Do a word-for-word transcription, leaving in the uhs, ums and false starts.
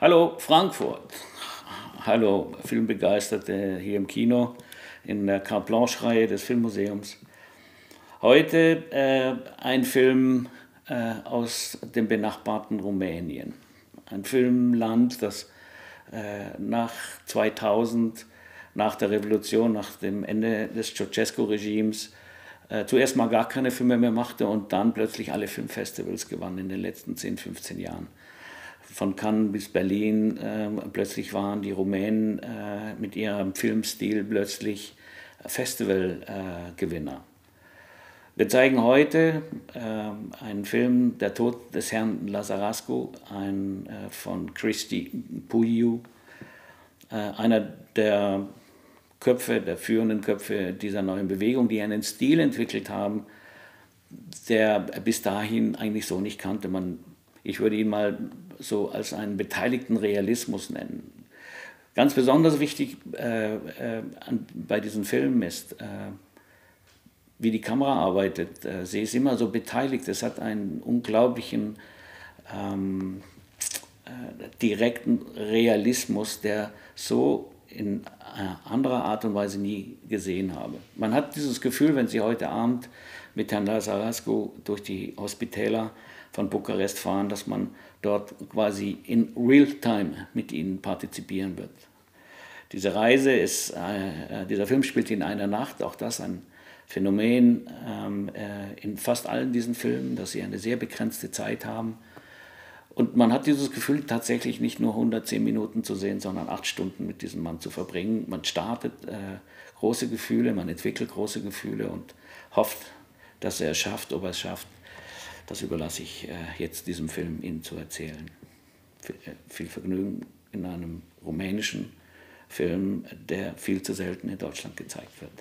Hallo Frankfurt, hallo Filmbegeisterte hier im Kino, in der Carte Blanche-Reihe des Filmmuseums. Heute äh, ein Film äh, aus dem benachbarten Rumänien. Ein Filmland, das äh, nach zweitausend, nach der Revolution, nach dem Ende des Ceausescu-Regimes, äh, zuerst mal gar keine Filme mehr machte und dann plötzlich alle Filmfestivals gewann in den letzten zehn, fünfzehn Jahren. Von Cannes bis Berlin, äh, plötzlich waren die Rumänen äh, mit ihrem Filmstil plötzlich Festivalgewinner. Äh, Wir zeigen heute äh, einen Film, Der Tod des Herrn Lazarasco, ein, äh, von Cristi Puiu, äh, einer der Köpfe, der führenden Köpfe dieser neuen Bewegung, die einen Stil entwickelt haben, der bis dahin eigentlich so nicht kannte. Man, ich würde ihn mal so als einen beteiligten Realismus nennen. Ganz besonders wichtig äh, äh, an, bei diesen Filmen ist, äh, wie die Kamera arbeitet. Äh, sie ist immer so beteiligt. Es hat einen unglaublichen, ähm, äh, direkten Realismus, der so in äh, anderer Art und Weise nie gesehen habe. Man hat dieses Gefühl, wenn Sie heute Abend mit Herrn Lazarasco durch die Hospitäler von Bukarest fahren, dass man dort quasi in Real-Time mit ihnen partizipieren wird. Diese Reise ist, äh, dieser Film spielt in einer Nacht, auch das ein Phänomen ähm, äh, in fast allen diesen Filmen, dass sie eine sehr begrenzte Zeit haben. Und man hat dieses Gefühl, tatsächlich nicht nur hundertzehn Minuten zu sehen, sondern acht Stunden mit diesem Mann zu verbringen. Man startet äh, große Gefühle, man entwickelt große Gefühle und hofft, dass er es schafft, ob er es schafft. Das überlasse ich äh, jetzt diesem Film, Ihnen zu erzählen. Viel, äh, viel Vergnügen in einem rumänischen Film, der viel zu selten in Deutschland gezeigt wird.